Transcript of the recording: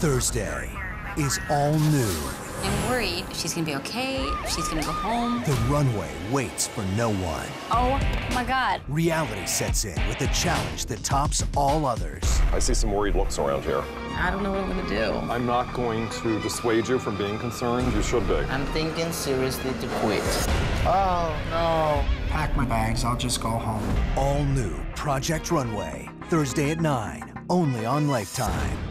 Thursday is all new. I'm worried if she's gonna be okay, if she's gonna go home. The runway waits for no one. Oh my God. Reality sets in with a challenge that tops all others. I see some worried looks around here. I don't know what I'm gonna do. I'm not going to dissuade you from being concerned. You should be. I'm thinking seriously to quit. Oh no. Pack my bags, I'll just go home. All new Project Runway, Thursday at 9, only on Lifetime.